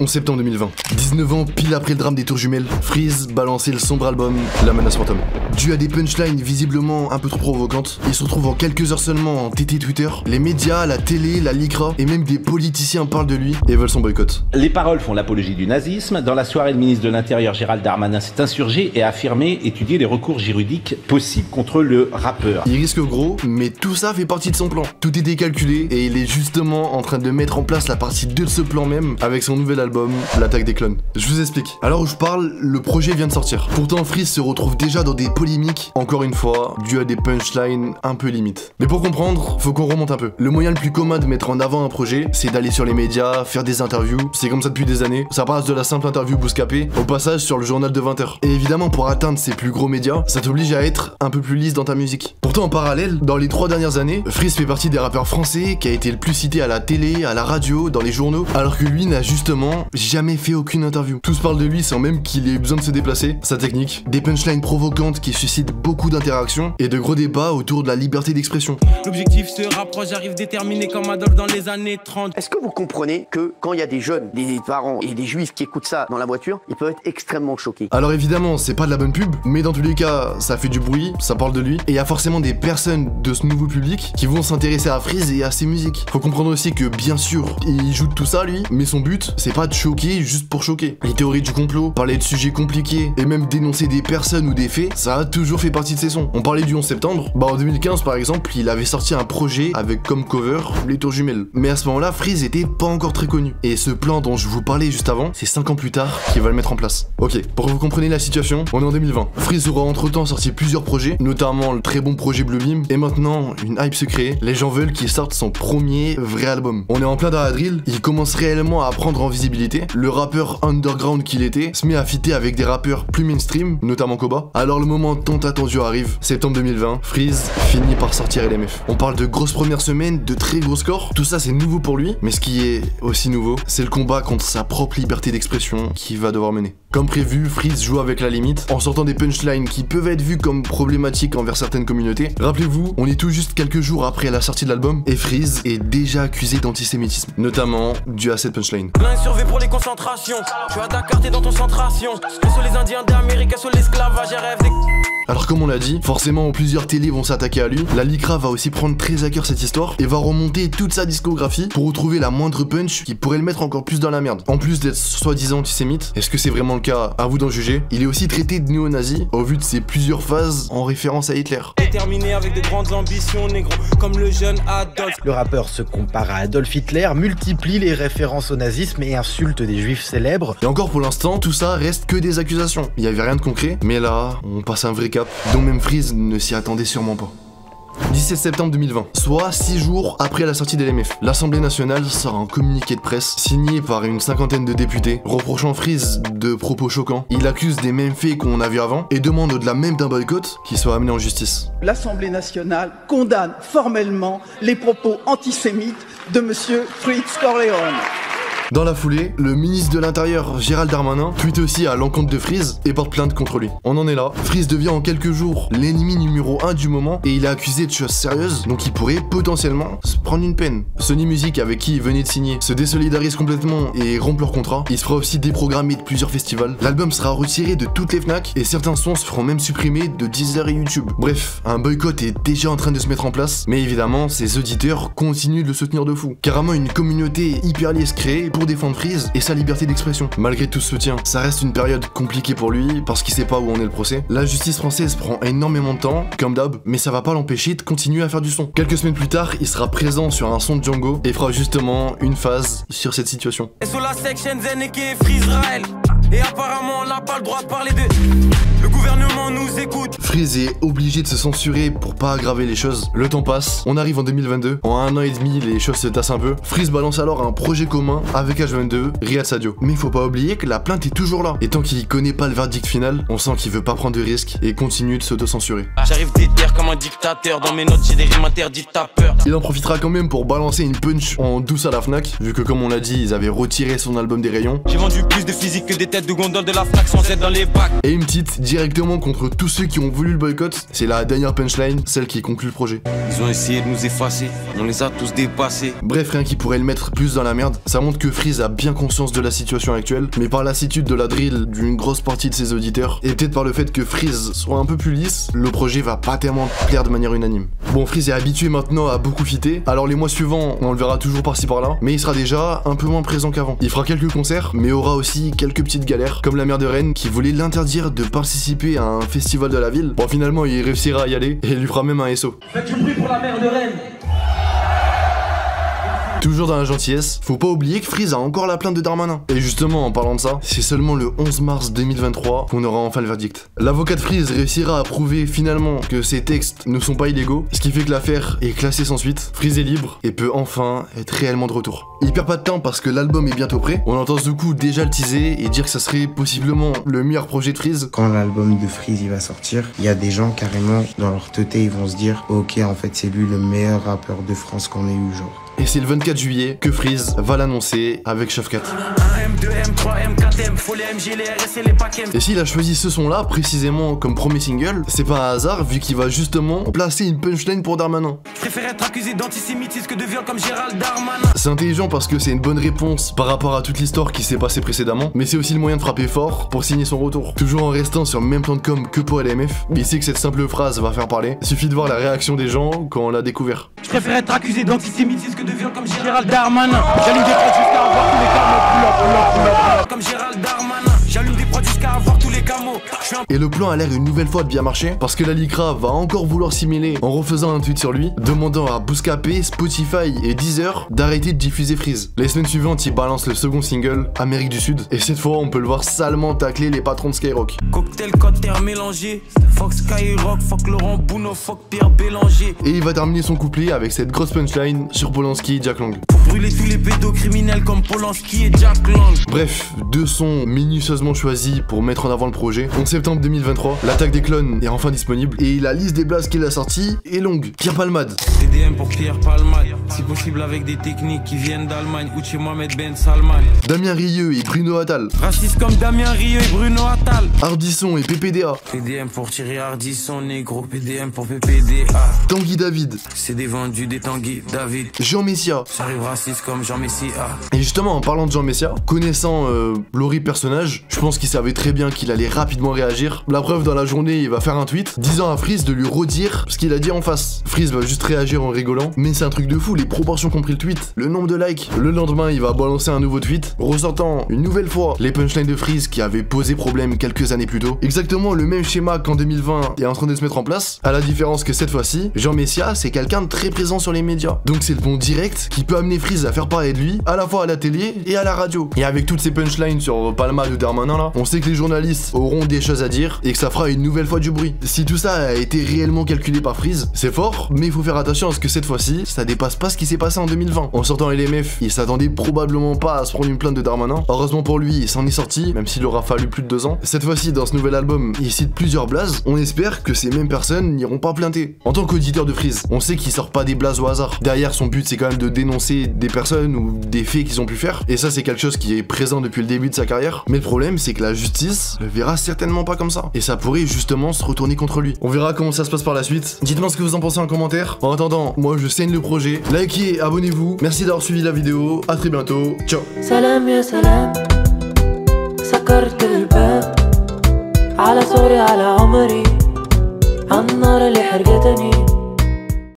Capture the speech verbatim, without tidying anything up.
onze septembre deux mille vingt. dix-neuf ans, pile après le drame des tours jumelles, Freeze balançait le sombre album La Menace fantôme. Dû à des punchlines visiblement un peu trop provocantes, il se retrouve en quelques heures seulement en T T Twitter. Les médias, la télé, la Licra et même des politiciens parlent de lui et veulent son boycott. Les paroles font l'apologie du nazisme. Dans la soirée, le ministre de l'Intérieur Gérald Darmanin s'est insurgé et a affirmé étudier les recours juridiques possibles contre le rappeur. Il risque gros, mais tout ça fait partie de son plan. Tout était calculé et il est justement en train de mettre en place la partie deux de ce plan même avec son nouvel album, L'Attaque des clones. Je vous explique. À l'heure où je parle, le projet vient de sortir. Pourtant, Freeze se retrouve déjà dans des polémiques, encore une fois, dû à des punchlines un peu limites. Mais pour comprendre, faut qu'on remonte un peu. Le moyen le plus commun de mettre en avant un projet, c'est d'aller sur les médias, faire des interviews. C'est comme ça depuis des années. Ça passe de la simple interview bouscapée au passage sur le journal de vingt heures. Et évidemment, pour atteindre ces plus gros médias, ça t'oblige à être un peu plus lisse dans ta musique. Pourtant, en parallèle, dans les trois dernières années, Freeze fait partie des rappeurs français qui a été le plus cité à la télé, à la radio, dans les journaux, alors que lui n'a justement jamais fait aucune interview. Tous parlent de lui sans même qu'il ait eu besoin de se déplacer, sa technique, des punchlines provocantes qui suscitent beaucoup d'interactions et de gros débats autour de la liberté d'expression. L'objectif sera j'arrive déterminé comme Adolf dans les années trente. Est-ce que vous comprenez que quand il y a des jeunes, des parents et des juifs qui écoutent ça dans la voiture, ils peuvent être extrêmement choqués? Alors évidemment, c'est pas de la bonne pub, mais dans tous les cas, ça fait du bruit, ça parle de lui, et il y a forcément des personnes de ce nouveau public qui vont s'intéresser à Freeze et à ses musiques. Faut comprendre aussi que bien sûr, il joue de tout ça lui, mais son but, c'est pas de choquer juste pour choquer. Les théories du complot, parler de sujets compliqués, et même dénoncer des personnes ou des faits, ça a toujours fait partie de ses sons. On parlait du onze septembre, bah en deux mille quinze par exemple, il avait sorti un projet avec comme cover les tours jumelles. Mais à ce moment-là, Freeze était pas encore très connu. Et ce plan dont je vous parlais juste avant, c'est cinq ans plus tard qu'il va le mettre en place. Ok, pour que vous compreniez la situation, on est en deux mille vingt. Freeze aura entre-temps sorti plusieurs projets, notamment le très bon projet Blue Beam, et maintenant une hype se crée. Les gens veulent qu'il sorte son premier vrai album. On est en plein dans la drill, il commence réellement à prendre en visibilité. Le rappeur underground qu'il était se met à fitter avec des rappeurs plus mainstream, notamment Koba. Alors le moment tant attendu arrive, septembre deux mille vingt, Freeze finit par sortir L M F. On parle de grosses première semaine, de très gros scores, tout ça c'est nouveau pour lui, mais ce qui est aussi nouveau, c'est le combat contre sa propre liberté d'expression qu'il va devoir mener. Comme prévu, Freeze joue avec la limite, en sortant des punchlines qui peuvent être vues comme problématiques envers certaines communautés. Rappelez-vous, on est tout juste quelques jours après la sortie de l'album, et Freeze est déjà accusé d'antisémitisme, notamment dû à cette punchline. L'un est survé pour les concentrations, je suis à Dakar, t'es dans ton centration, sur les Indiens d'Amérique, sur l'esclavage, rêve des... Alors comme on l'a dit, forcément plusieurs télés vont s'attaquer à lui, la Licra va aussi prendre très à cœur cette histoire et va remonter toute sa discographie pour retrouver la moindre punch qui pourrait le mettre encore plus dans la merde. En plus d'être soi-disant antisémite, est-ce que c'est vraiment le cas? À vous d'en juger. Il est aussi traité de néo-nazi au vu de ses plusieurs phases en référence à Hitler. Déterminé avec de grandes ambitions, négro, comme le jeune Adolf. Le rappeur se compare à Adolf Hitler, multiplie les références au nazisme et insulte des juifs célèbres. Et encore pour l'instant, tout ça reste que des accusations. Il n'y avait rien de concret, mais là, on passe un vrai cas dont même Freeze ne s'y attendait sûrement pas. dix-sept septembre deux mille vingt, soit six jours après la sortie de L M F, l'Assemblée nationale sort un communiqué de presse signé par une cinquantaine de députés reprochant Freeze de propos choquants. Il accuse des mêmes faits qu'on a vu avant et demande au-delà même d'un boycott qu'il soit amené en justice. L'Assemblée nationale condamne formellement les propos antisémites de monsieur Freeze Corleone. Dans la foulée, le ministre de l'Intérieur, Gérald Darmanin, tweet aussi à l'encontre de Freeze et porte plainte contre lui. On en est là. Freeze devient en quelques jours l'ennemi numéro un du moment et il est accusé de choses sérieuses, donc il pourrait potentiellement se prendre une peine. Sony Music, avec qui il venait de signer, se désolidarise complètement et rompt leur contrat. Il se fera aussi déprogrammer de plusieurs festivals. L'album sera retiré de toutes les FNAC et certains sons se feront même supprimer de Deezer et YouTube. Bref, un boycott est déjà en train de se mettre en place, mais évidemment, ses auditeurs continuent de le soutenir de fou. Carrément une communauté hyper liée se crée pour défendre Freeze et sa liberté d'expression. Malgré tout ce soutien, ça reste une période compliquée pour lui parce qu'il sait pas où en est le procès. La justice française prend énormément de temps, comme d'hab, mais ça va pas l'empêcher de continuer à faire du son. Quelques semaines plus tard, il sera présent sur un son de Django et fera justement une phase sur cette situation. Et sur la section Zeneke Freeze Raël. Et apparemment, on n'a pas le droit de parler de... Le gouvernement nous écoute. Freeze est obligé de se censurer pour pas aggraver les choses. Le temps passe, on arrive en deux mille vingt-deux. En un an et demi, les choses se tassent un peu. Freeze balance alors un projet commun avec H vingt-deux, Real Sadio. Mais faut pas oublier que la plainte est toujours là. Et tant qu'il connaît pas le verdict final, on sent qu'il veut pas prendre de risques et continue de s'auto-censurer. J'arrive déterre comme un dictateur, dans mes notes j'ai des rimes interdites, t'as peur. Il en profitera quand même pour balancer une punch en douce à la FNAC, vu que comme on l'a dit, ils avaient retiré son album des rayons. J'ai vendu plus de physique que des têtes de gondole de la FNAC sans être dans les bacs. Et une petite direct directement contre tous ceux qui ont voulu le boycott. C'est la dernière punchline, celle qui conclut le projet. Ils ont essayé de nous effacer, on les a tous dépassés. Bref, rien qui pourrait le mettre plus dans la merde. Ça montre que Freeze a bien conscience de la situation actuelle, mais par lassitude de la drill d'une grosse partie de ses auditeurs, et peut-être par le fait que Freeze soit un peu plus lisse, le projet va pas tellement plaire de manière unanime. Bon, Freeze est habitué maintenant à beaucoup fitter, alors les mois suivants, on le verra toujours par-ci par-là, mais il sera déjà un peu moins présent qu'avant. Il fera quelques concerts, mais aura aussi quelques petites galères, comme la maire de Rennes qui voulait l'interdire de participer à un festival de la ville. Bon, finalement, il réussira à y aller et lui fera même un S O. Faites du bruit pour la maire de Rennes. Toujours dans la gentillesse, faut pas oublier que Freeze a encore la plainte de Darmanin. Et justement, en parlant de ça, c'est seulement le onze mars deux mille vingt-trois qu'on aura enfin le verdict. L'avocat de Freeze réussira à prouver finalement que ses textes ne sont pas illégaux, ce qui fait que l'affaire est classée sans suite. Freeze est libre et peut enfin être réellement de retour. Il perd pas de temps parce que l'album est bientôt prêt. On entend du coup déjà le teaser et dire que ça serait possiblement le meilleur projet de Freeze. Quand l'album de Freeze il va sortir, il y a des gens carrément dans leur teuté, ils vont se dire ok, en fait c'est lui le meilleur rappeur de France qu'on ait eu, genre. Et c'est le vingt-quatre juillet que Freeze va l'annoncer avec Shavkat. Et s'il a choisi ce son-là précisément comme premier single, c'est pas un hasard vu qu'il va justement placer une punchline pour Darmanin. Je préfère être accusé d'antisémitisme que de viol comme Gérald Darmanin. C'est intelligent parce que c'est une bonne réponse par rapport à toute l'histoire qui s'est passée précédemment, mais c'est aussi le moyen de frapper fort pour signer son retour. Toujours en restant sur le même plan de com que pour L M F, il sait que cette simple phrase va faire parler. Suffit de voir la réaction des gens quand on l'a découvert. Je préfère être accusé d'antisémitisme que de viol comme Gérald Darmanin. J'allume des prods jusqu'à avoir tous les camots. Comme Gérald Darmanin, j'allume des prods jusqu'à avoir tous les camots. Et le plan a l'air une nouvelle fois de bien marcher parce que la Licra va encore vouloir s'y mêler en refaisant un tweet sur lui, demandant à Bouscapé, Spotify et Deezer d'arrêter de diffuser Freeze. Les semaines suivantes, il balance le second single, Amérique du Sud, et cette fois, on peut le voir salement tacler les patrons de Skyrock. Cocktail, cocktail mélangé, Fox Skyrock, fuck Laurent, Bruno, fuck Pierre Bélanger. Et il va terminer son couplet avec cette grosse punchline sur Polanski et Jack Long. Faut brûler tous les pédocriminels comme Polanski et Jack Long. Bref, deux sons minutieusement choisis pour mettre en avant le projet. En septembre deux mille vingt-trois, L'Attaque des clones est enfin disponible et la liste des blasts qu'il a sorti est longue. Pierre Palmade. D D M pour Pierre Palmade, si possible avec des techniques qui viennent d'Allemagne ou de chez Mohamed Ben Salman. Damien Rieux et Bruno Attal. Raciste comme Damien Rieux et Bruno Attal. Ardisson et P P D A. P D M pour tirer Ardisson, négro. P D M pour P P D A. Tanguy David. C'est des vendus des Tanguy David. Jean Messiha. J'arrive raciste comme Jean Messiha. Et justement, en parlant de Jean Messiha, connaissant euh, l'horrible personnage, je pense qu'il savait très bien qu'il allait rapidement réagir. La preuve, dans la journée, il va faire un tweet disant à Freeze de lui redire ce qu'il a dit en face. Freeze va juste réagir en rigolant, mais c'est un truc de fou, les proportions compris le tweet, le nombre de likes. Le lendemain, il va balancer un nouveau tweet, ressortant une nouvelle fois les punchlines de Freeze qui avaient posé problème quelques années plus tôt. Exactement le même schéma qu'en deux mille vingt est en train de se mettre en place, à la différence que cette fois-ci, Jean Messiha, c'est quelqu'un de très présent sur les médias. Donc c'est le bon direct qui peut amener Freeze à faire parler de lui, à la fois à la télé et à la radio. Et avec toutes ces punchlines sur Palmade ou Darmanin là, on sait que les journalistes auront des choses à dire et que ça fera une nouvelle fois du bruit. Si tout ça a été réellement calculé par Freeze, c'est fort, mais il faut faire attention à ce que cette fois-ci, ça dépasse pas ce qui s'est passé en deux mille vingt. En sortant L M F, il s'attendait probablement pas à se prendre une plainte de Darmanin. Heureusement pour lui, il s'en est sorti, même s'il aura fallu plus de deux ans. Cette fois-ci, dans ce nouvel album, il cite plusieurs blazes. On espère que ces mêmes personnes n'iront pas plainter. En tant qu'auditeur de Freeze, on sait qu'il sort pas des blazes au hasard. Derrière, son but, c'est quand même de dénoncer des personnes ou des faits qu'ils ont pu faire. Et ça, c'est quelque chose qui est présent depuis le début de sa carrière. Mais le problème, c'est que la justice le verra certainement pas comme ça. Et ça pourrait justement se retourner contre lui. On verra comment ça se passe par la suite. Dites-moi ce que vous en pensez en commentaire. En attendant, moi, je saigne le projet. Likez, abonnez-vous. Merci d'avoir suivi la vidéo. À très bientôt. Ciao. Salam ya salam. سكرت الباب على صوري على عمري على النار اللي حرقتني.